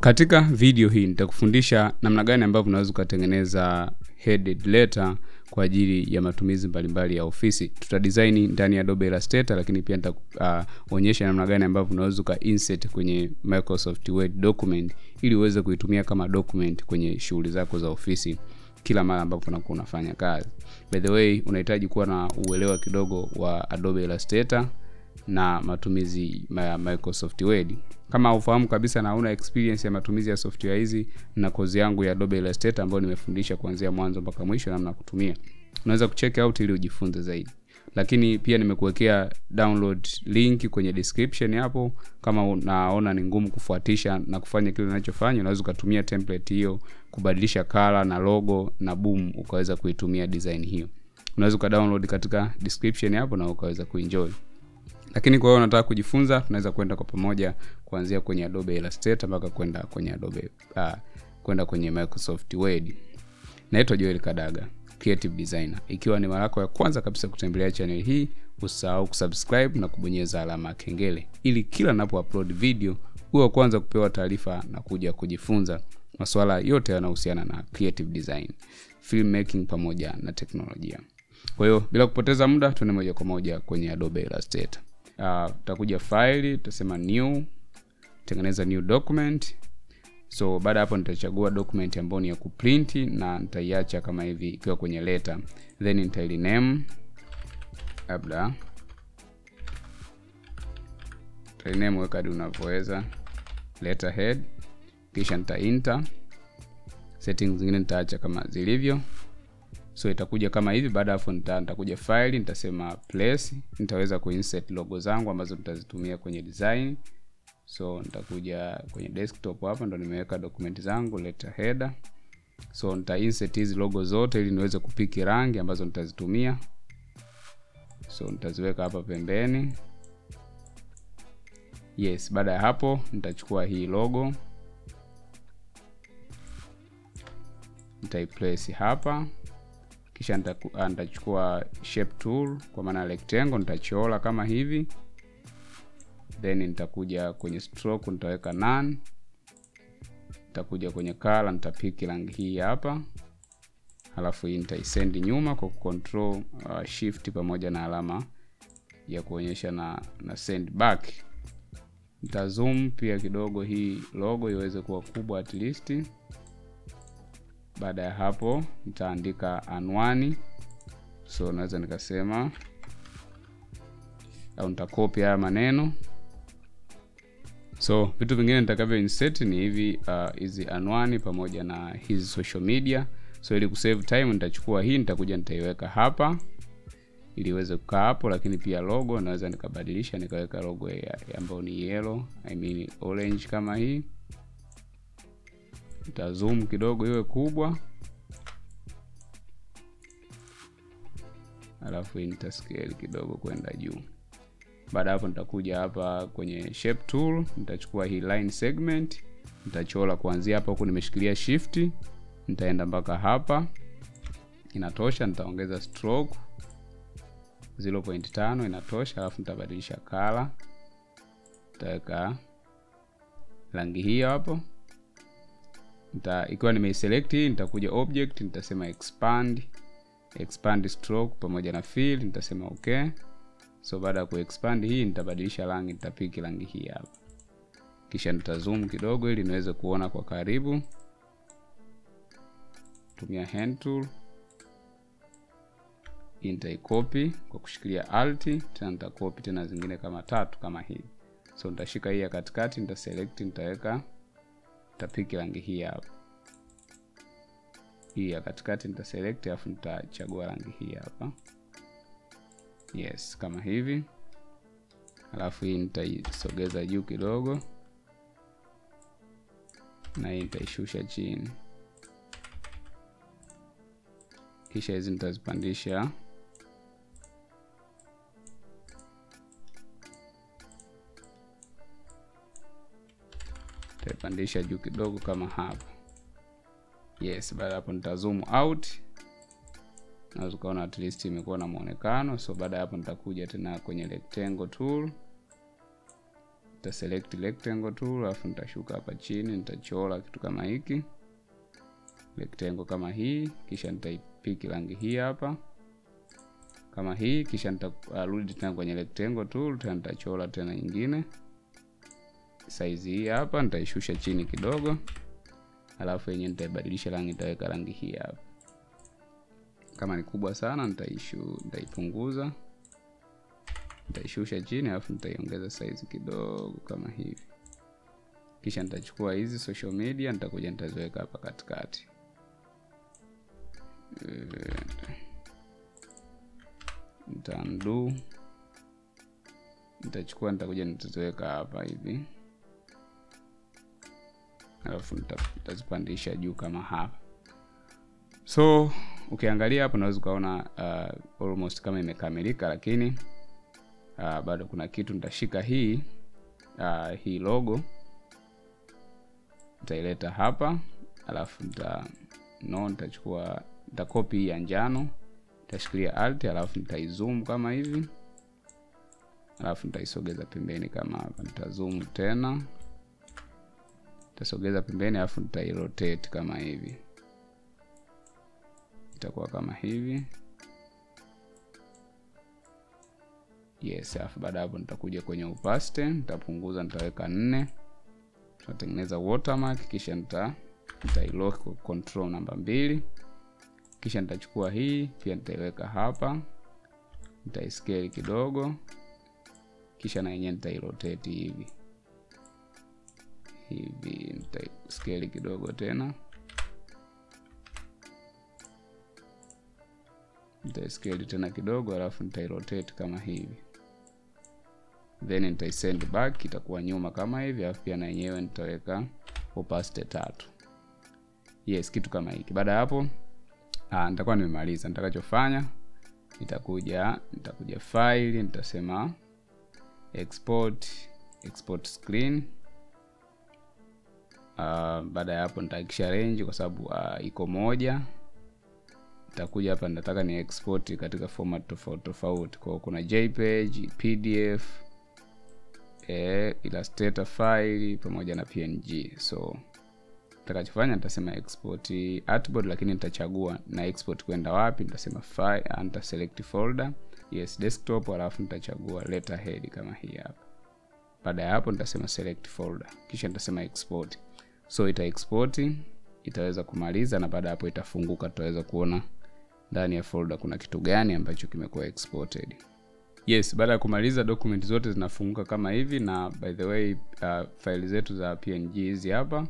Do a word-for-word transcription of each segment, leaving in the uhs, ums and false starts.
Katika video hii nitakufundisha namna gani ambavyo unaweza kutengeneza headed letter kwa ajili ya matumizi mbalimbali ya ofisi. Tutadesign ndani ya Adobe Illustrator, lakini pia nitakuonyesha uh, namna gani ambavyo unaweza ka insert kwenye Microsoft Word document ili uweze kuitumia kama document kwenye shughuli zako za ofisi kila mara ambapo unakuwa unafanya kazi. By the way, unahitaji kuwa na uelewa kidogo wa Adobe Illustrator na matumizi ya Microsoft Word. Kama ufahamu kabisa na una experience ya matumizi ya software hizi, na kozi yangu ya Adobe Illustrator ambayo nimefundisha kuanzia mwanzo mpaka mwisho namna kutumia, unaweza kucheck out ili ujifunze zaidi. Lakini pia nimekuwekea download link kwenye description hapo. Kama unaona ni ngumu kufuatisha na kufanya kile unachofanya, unaweza kutumia template hiyo kubadilisha color na logo, na boom ukaweza kuitumia design hiyo. Unaweza ka download katika description hapo na ukaweza kuenjoy. Lakini kwa hiyo nataka kujifunza, tunaweza kwenda kwa pamoja kuanzia kwenye Adobe Illustrator mpaka kwenda kwenye Adobe uh, kwenda kwenye Microsoft Word. Naitwa Joel Kadaga, creative designer. Ikiwa ni mara yako ya kwanza kabisa kutembelea channel hii, usahau kusubscribe na kubonyeza alama kengele ili kila ninapo-upload video uwe kwanza kupewa taarifa na kuja kujifunza masuala yote yanayohusiana na creative design, filmmaking pamoja na teknolojia. Kwa hiyo bila kupoteza muda, tuende moja kwa moja kwenye Adobe Illustrator. Uh, tutakuja file, tutasema new, tengeneza new document. So baada hapo nitachagua document ambayo ni ya kuprint na nitaiacha kama hivi ikiwa kwenye letter. Then nitarename labda rename weka kadri unavyoweza letterhead, kisha nita enter. Settings zingine nitaacha kama zilivyo. So itakuja kama hivi. Baada hapo nitakuja file, nitasema place, nitaweza kuinsert logo zangu ambazo nitazitumia kwenye design. So nitakuja kwenye desktop hapa, ndo nimeweka document zangu letter header. So nita insert hizi logo zote ili niweze kupiki rangi ambazo nitazitumia. So nitaziweka hapa pembeni. Yes, baada ya hapo nitachukua hii logo, nitaiplace hapa. Kisha nitachukua shape tool kwa maana rectangle, nitachola kama hivi. Then nitakuja kwenye stroke nitaweka none. Nitakuja kwenye color nitapiki rangi hii hapa. Halafu hii nitaisend nyuma kwa control uh, shift pamoja na alama ya kuonyesha na, na send back. Nitazoom pia kidogo hii logo iweze kuwa kubwa at least. Baada ya hapo nitaandika anwani. So naweza nikasema au nitakopi haya maneno. So vitu vingine nitakavyo insert ni hivi hizi uh, anwani pamoja na hizi social media. So ili kusave time nitachukua hii, nitakuja nitaiweka hapa ili iweze kukaa hapo. Lakini pia logo naweza nikabadilisha nikaweka logo ambayo ni yellow, I mean orange kama hii. Nita zoom kidogo iwe kubwa. Alafu nita scale kidogo kwenda juu. Baada hapo nitakuja hapa kwenye shape tool, nitachukua hii line segment, nitachola kuanzia hapa huko nimeshikilia shift, nitaenda mpaka hapa. Inatosha. Nitaongeza stroke zero nukta tano, inatosha. Alafu nitabadilisha color. Nitaweka rangi hii hapo. Nita, ikiwa nimeiselect hii, nitakuja object, nitasema expand, expand stroke pamoja na fill, nitasema okay. So baada ya kuexpand hii, nitabadilisha rangi, nitapiki rangi hii hapa. Kisha nitazoom kidogo ili niweze kuona kwa karibu. Tumia hand tool. Nitaicopy kwa kushikilia alt, tena nitacopy tena zingine kama tatu kama hii. So nitashika hii ya katikati, nitaselect, nitaweka tapiki rangi hii hapa. Hii ya katikati nita select alafu nitachagua rangi hii hapa. Yes, kama hivi. Alafu hii nitaisogeza juu kidogo. Na hii nitaishusha chini. Kisha hizi nitazipandisha. Nitaipandisha juu kidogo kama hapa. Yes, baada hapo nita zoom out. Na ukaona at least imekuwa na muonekano. So baada hapo nitakuja tena kwenye rectangle tool. nita select rectangle tool alafu nitashuka hapa chini nitachora kitu kama hiki, rectangle kama hii, kisha nitaipick rangi hii hapa kama hii, kisha nitarudi tena kwenye rectangle tool tena nitachora tena nyingine size hii hapa, nitaishusha chini kidogo alafu yenyewe nitaibadilisha rangi, nitaweka rangi hii hapa. Kama ni kubwa sana nitaishu nitaipunguza, nitaishusha chini alafu nitaiongeza size kidogo kama hivi. Kisha nitachukua hizi social media nitakuja nitaziweka hapa katikati. Nitando nitachukua nitakuja nitaziweka hapa hivi. Alafu nitazipandisha juu kama hapa. So ukiangalia hapo unaweza kuona uh, almost kama imekamilika, lakini Uh, bado kuna kitu nitashika hii uh, hii logo nitaileta hapa alafu nita no nitachukua nita copy ya njano, nitashikilia alt alafu nitaizoom kama hivi alafu nitaisogeza pembeni kama hapa, nitazoom tena nitasogeza pembeni alafu nitairotate kama hivi, itakuwa kama hivi. Yes, alafu baada hapo nitakuja kwenye opacity, nitapunguza nitaweka nne. Tutatengeneza watermark kisha nita nitailock control namba mbili. Kisha nitachukua hii, pia nitaiweka hapa. Nitaiscale kidogo. Kisha na yenyewe nitairotate hivi. Hivi nitaiscale kidogo tena. Nitaiscale tena kidogo alafu nitairotate kama hivi. Then nitaisend back, itakuwa nyuma kama hivi, alafu pia na yenyewe nitaweka opacity tatu. Yes, kitu kama hiki. Baada hapo ah nitakuwa nimemaliza. Nitakachofanya nitakuja nitakuja file, nitasema export export screen. Ah baada hapo nitahakisha range kwa sababu ah, iko moja. Nitakuja hapa nataka ni export katika format tofauti tofauti. Kwa kuna JPEG, P D F, eh Illustrator file pamoja na P N G. So nitakachofanya nitasema export artboard, lakini nitachagua na export kwenda wapi. Nitasema file, nita select folder, yes desktop, alafu nitachagua letterhead kama hii hapa. Baada ya hapo nitasema select folder, kisha nitasema export. So ita export, itaweza kumaliza na baada hapo itafunguka, tutaweza kuona ndani ya folder kuna kitu gani ambacho kimekuwa exported. Yes, baada ya kumaliza document zote zinafunguka kama hivi. Na by the way uh, file zetu za P N G hizi hapa,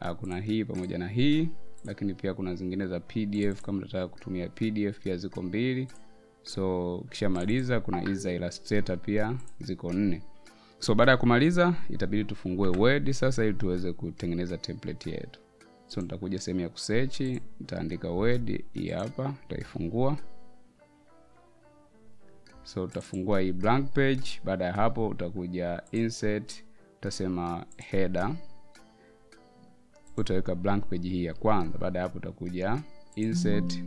uh, kuna hii pamoja na hii, lakini pia kuna zingine za P D F kama unataka kutumia P D F pia ziko mbili. So kishamaliza kuna hizi za Illustrator pia ziko nne. So baada ya kumaliza itabidi tufungue Word sasa ili tuweze kutengeneza template yetu. So nitakuja sehemu ya kusearch, nitaandika Word hii hapa, nitaifungua. So utafungua hii blank page, baada ya hapo utakuja insert, utasema header. Utaweka blank page hii ya kwanza, baada ya hapo utakuja insert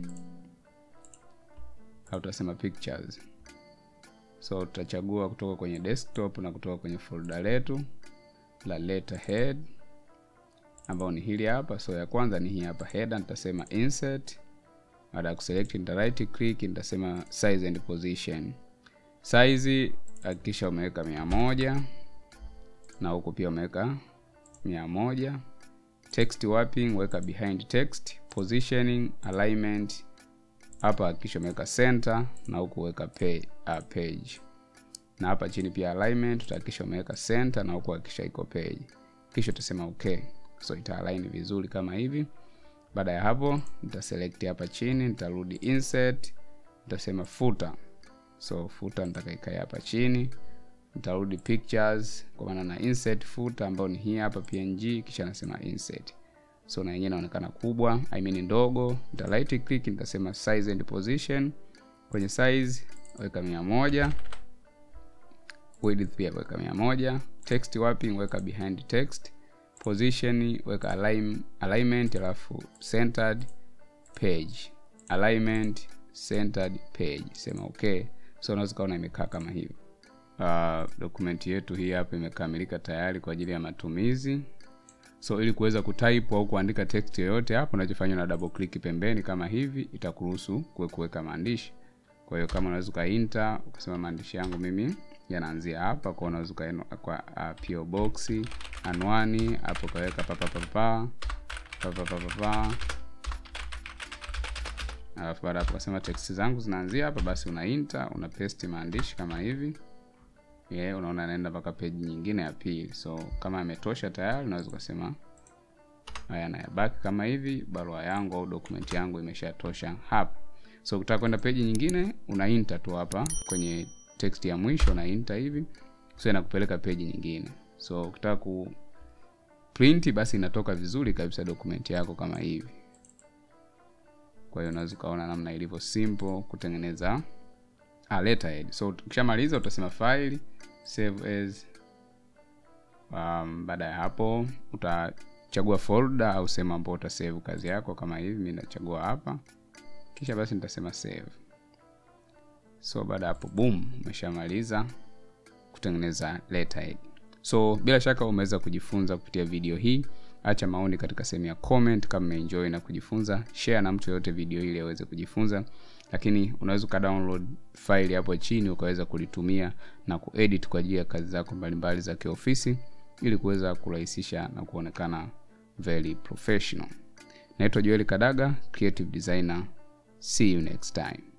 au utasema pictures. So utachagua kutoka kwenye desktop na kutoka kwenye folder letu la letterhead, ambao ni hili hapa. So ya kwanza ni hii hapa header, nitasema insert. Baada ya kuselect nita right click, nitasema size and position. Size hakikisha umeweka mia moja na huko pia umeweka mia moja. Text wrapping weka behind text. Positioning, alignment hapa hakikisha umeweka center na huko weka page. Na hapa chini pia alignment tutahakikisha umeweka center na huko hakikisha iko page. Kisha tutasema okay. So ita align vizuri kama hivi. Baada ya hapo nita select hapa chini, nitarudi insert, nitasema footer. So footer nitakaika hapa chini, nitarudi pictures kwa maana na insert footer ambao ni hii hapa P N G, kisha nasema insert. So na yenyewe inaonekana kubwa, I mean ndogo. Nita right click, nitasema size and position. Kwenye size weka mia moja. Width pia weka mia moja. Text wrapping weka behind text. Position weka align, alignment alafu centered page, alignment centered page, sema okay. So unaweza kuona imekaa kama hivi. uh, dokumenti yetu hii hapa imekamilika tayari kwa ajili ya matumizi. So ili kuweza kutype au kuandika text yoyote hapo, unachofanya na double click pembeni kama hivi, itakuruhusu kuweka maandishi. Kwa hiyo kama unaweza ka enter ukasema maandishi yangu mimi yanaanzia hapa, kwa unaweza ka kwa uh, P O box, anwani, hapo kaweka papa papa papa papa. Alafu baada hapo ukasema text zangu zinaanzia hapa, basi una enter, una paste maandishi kama hivi. Yeah, unaona naenda mpaka page nyingine ya pili. So kama imetosha tayari, unaweza kusema haya na back kama hivi, barua yangu au document yangu imeshatosha hapa. So ukitaka kwenda page nyingine, una enter tu hapa kwenye text ya mwisho, na enter hivi, so inakupeleka page nyingine. So ukitaka ku print, basi inatoka vizuri kabisa document yako kama hivi. Kwa hiyo unaweza kaona namna ilivyo simple kutengeneza a letterhead. So ukishamaliza utasema file, save as. Um, baada ya hapo utachagua folder au sema ambapo utasave kazi yako kama hivi. Mimi nachagua hapa, kisha basi nitasema save. So baada hapo boom, umeshamaliza kutengeneza letterhead. So bila shaka umeweza kujifunza kupitia video hii. Acha maoni katika sehemu ya comment kama umeenjoy na kujifunza. Share na mtu yote video ile aweze kujifunza. Lakini unaweza ka download file hapo chini ukaweza kulitumia na kuedit kwa ajili ya kazi zako mbalimbali za kiofisi, ili kuweza kurahisisha na kuonekana very professional. Naitwa Joel Kadaga, creative designer. See you next time.